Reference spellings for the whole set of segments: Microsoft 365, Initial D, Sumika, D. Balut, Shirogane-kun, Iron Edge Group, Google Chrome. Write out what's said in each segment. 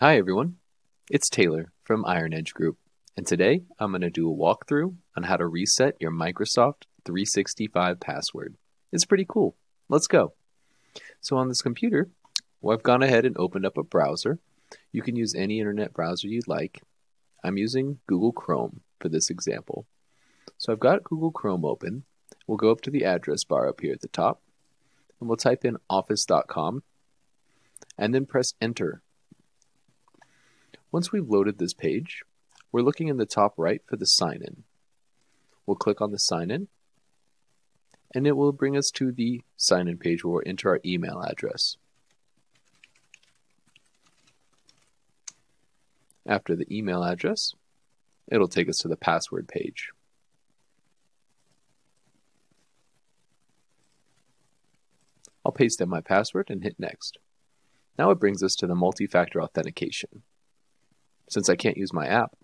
Hi everyone, it's Taylor from Iron Edge Group, and today I'm going to do a walkthrough on how to reset your Microsoft 365 password. It's pretty cool. Let's go. So on this computer, I've gone ahead and opened up a browser. You can use any internet browser you'd like. I'm using Google Chrome for this example. So I've got Google Chrome open. We'll go up to the address bar up here at the top, and we'll type in office.com, and then press enter. Once we've loaded this page, we're looking in the top right for the sign-in. We'll click on the sign-in, and it will bring us to the sign-in page where we'll enter our email address. After the email address, it'll take us to the password page. I'll paste in my password and hit next. Now it brings us to the multi-factor authentication. Since I can't use my app,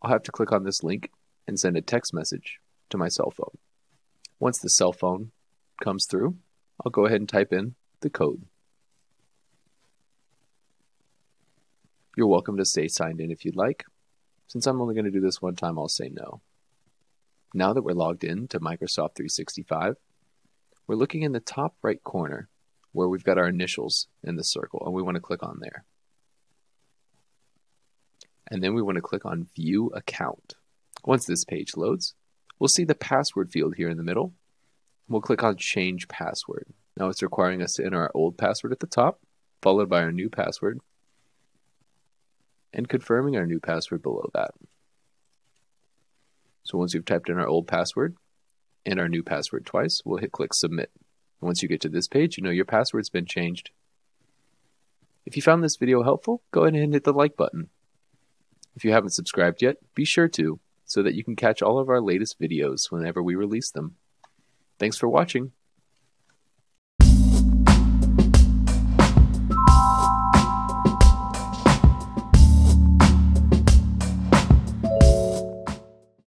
I'll have to click on this link and send a text message to my cell phone. Once the cell phone comes through, I'll go ahead and type in the code. You're welcome to stay signed in if you'd like. Since I'm only going to do this one time, I'll say no. Now that we're logged in to Microsoft 365, we're looking in the top right corner where we've got our initials in the circle, and we want to click on there. And then we want to click on View Account. Once this page loads, we'll see the password field here in the middle. We'll click on Change Password. Now it's requiring us to enter our old password at the top, followed by our new password, and confirming our new password below that. So once you've typed in our old password and our new password twice, we'll hit click Submit. And once you get to this page, you know your password's been changed. If you found this video helpful, go ahead and hit the like button. If you haven't subscribed yet, be sure to, so that you can catch all of our latest videos whenever we release them. Thanks for watching.